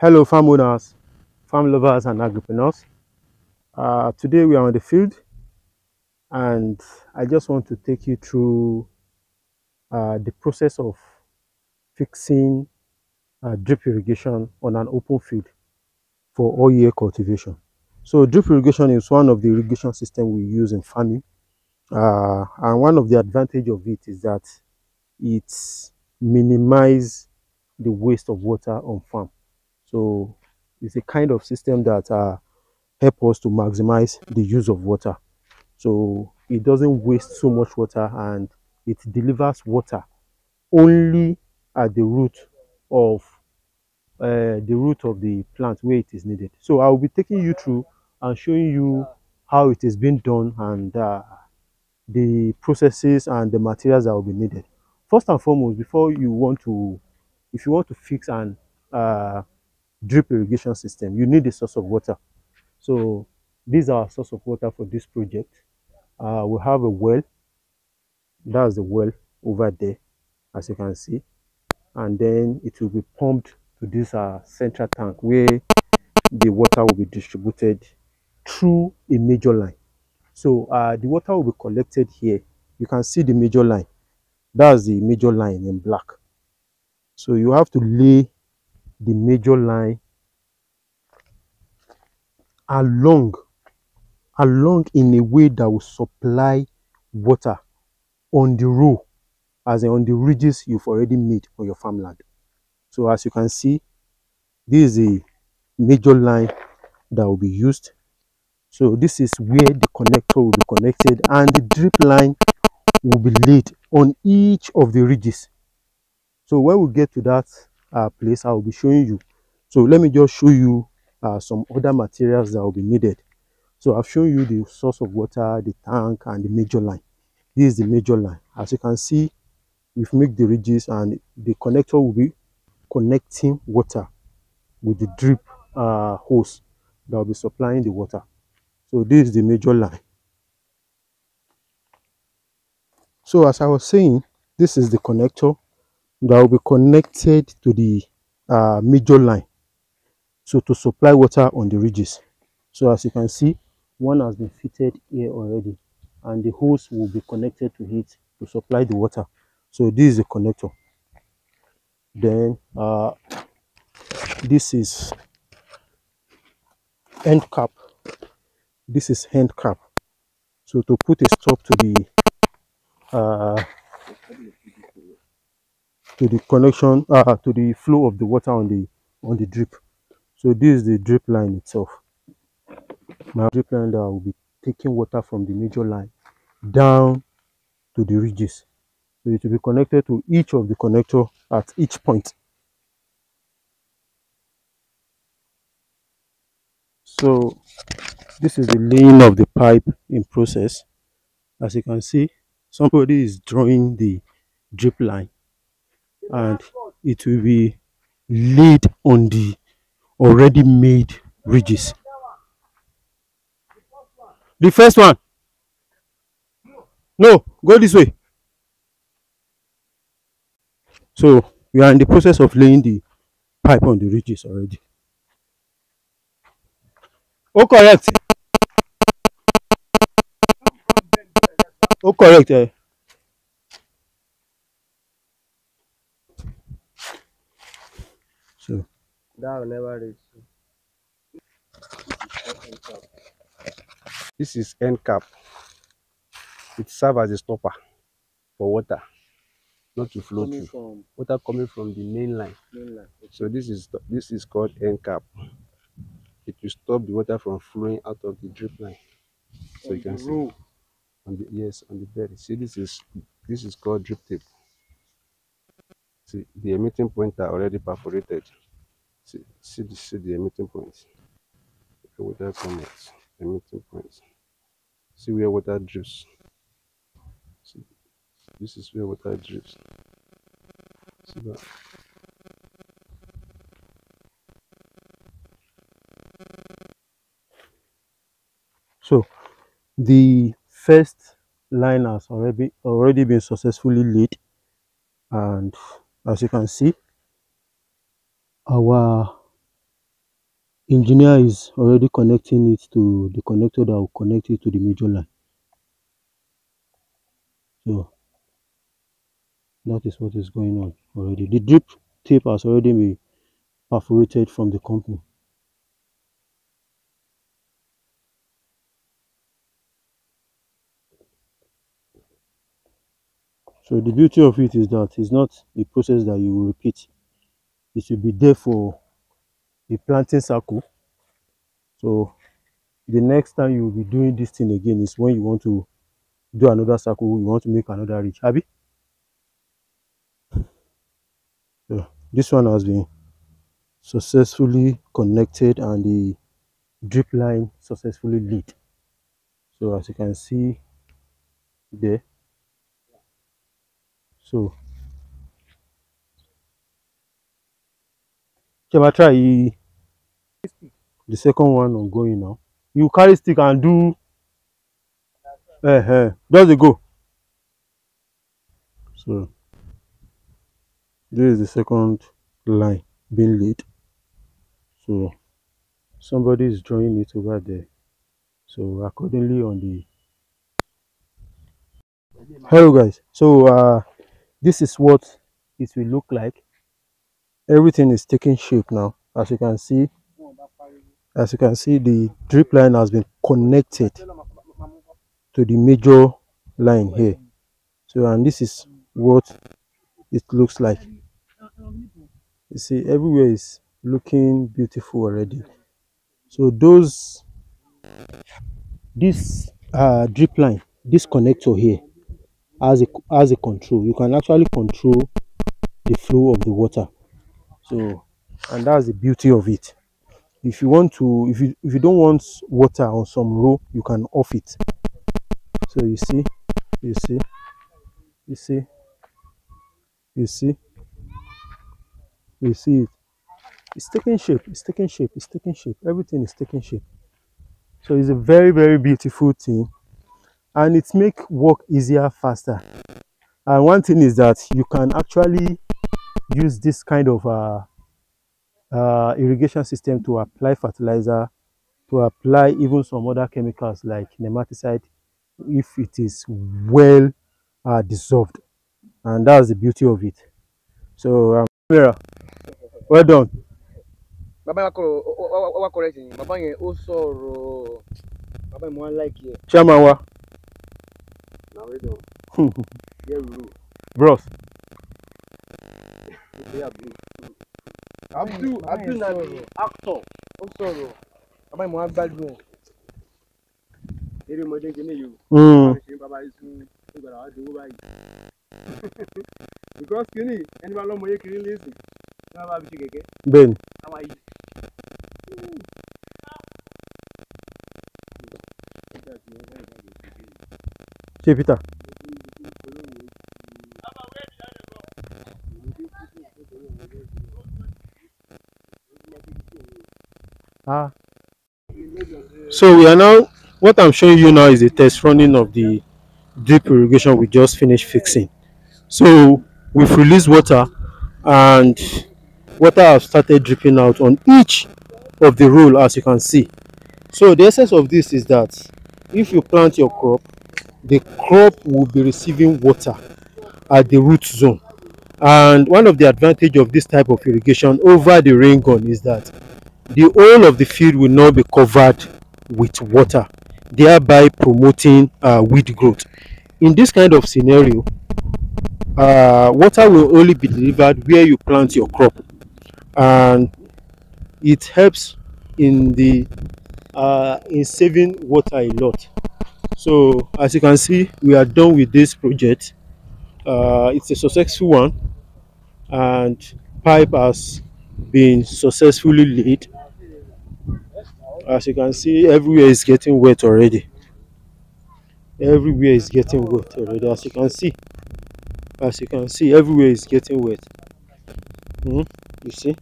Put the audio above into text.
Hello farm owners, farm lovers and agripreneurs. Today we are on the field and I just want to take you through the process of fixing drip irrigation on an open field for all year cultivation. So drip irrigation is one of the irrigation systems we use in farming, and one of the advantages of it is that it minimizes the waste of water on farm. So it's a kind of system that helps us to maximize the use of water. So it doesn't waste so much water and it delivers water only at the root of the plant where it is needed. So I will be taking you through and showing you how it is being done and the processes and the materials that will be needed. First and foremost, if you want to fix an drip irrigation system, you need a source of water. So these are our source of water for this project. We have a well. That's the well over there, as you can see, and then it will be pumped to this central tank where the water will be distributed through a major line. So the water will be collected here. You can see the major line. That's the major line in black. So you have to lay the major line along in a way that will supply water on the row, as in on the ridges you've already made on your farmland. So as you can see, this is a major line that will be used. So this is where the connector will be connected and the drip line will be laid on each of the ridges. So when we get to that place, I will be showing you. So let me just show you some other materials that will be needed. So I've shown you the source of water, the tank and the major line. This is the major line. As you can see, we've made the ridges and the connector will be connecting water with the drip hose that will be supplying the water. So this is the major line. So as I was saying, this is the connector that will be connected to the major line, so to supply water on the ridges. So as you can see, one has been fitted here already and the hose will be connected to it to supply the water. So this is the connector. Then this is end cap. This is end cap, so to put a stop to the connection to the flow of the water on the drip. So this is the drip line itself. My drip line that will be taking water from the major line down to the ridges. So it will be connected to each of the connector at each point. So this is the laying of the pipe in process. As you can see, somebody is drawing the drip line and it will be laid on the already made ridges. The first one. No, go this way. So we are in the process of laying the pipe on the ridges already. Oh, correct. Oh, correct. So that will never reach. This is end cap. It serves as a stopper for water not to flow through. Water coming from the main line. So this is called end cap. It will stop the water from flowing out of the drip line. So you can see on the bed. See, this is called drip tape. See, the emitting point are already perforated. See the emitting points. The water connects, emitting points. See where water drips. See, this is where water drips. See that? So the first line has already been successfully laid, and as you can see, our Engineer is already connecting it to the connector that will connect it to the major line. So that is what is going on already. The drip tape has already been perforated from the company. So the beauty of it is that it's not a process that you will repeat. It will be there for the planting circle. So the next time you will be doing this thing again is when you want to do another circle, you want to make another ridge, Abi. So this one has been successfully connected and the drip line successfully lead. So as you can see there. So can I try the second one ongoing now? You carry stick and do does it go? So this is the second line being laid. So somebody is drawing it over there. So accordingly on the hello guys. So this is what it will look like. Everything is taking shape now. As you can see, the drip line has been connected to the major line here. So, and this is what it looks like. You see, everywhere is looking beautiful already. So those, this drip line, this connector here, as a control, you can actually control the flow of the water. So, and that's the beauty of it. If you want to, if you don't want water on some row, you can off it. So you see it. It's taking shape. Everything is taking shape. So it's a very, very beautiful thing. And it makes work easier, faster. And one thing is that you can actually use this kind of irrigation system to apply fertilizer, to apply even some other chemicals like nematicide if it is well dissolved. And that's the beauty of it. So, well done. Chamawa. Bros. Abdul na the actor. Also, Baba mo gbádùn. Ere mo de gele yo. Baba isu igba wa de wo báyìí. Because kini ẹni bá lọ mo ye kiri lesin. Na ba bi ti keke. Ben. Awa yi. Che Peter. So we are now, what I'm showing you now is a test running of the drip irrigation we just finished fixing. So we've released water and water has started dripping out on each of the row, as you can see. So the essence of this is that if you plant your crop, the crop will be receiving water at the root zone. And one of the advantages of this type of irrigation over the rain gun is that the whole of the field will not be covered with water, thereby promoting weed growth. In this kind of scenario, water will only be delivered where you plant your crop, and it helps in the in saving water a lot. So as you can see, we are done with this project. It's a successful one, and pipe has been successfully laid. As you can see, everywhere is getting wet already. As you can see, everywhere is getting wet. You see?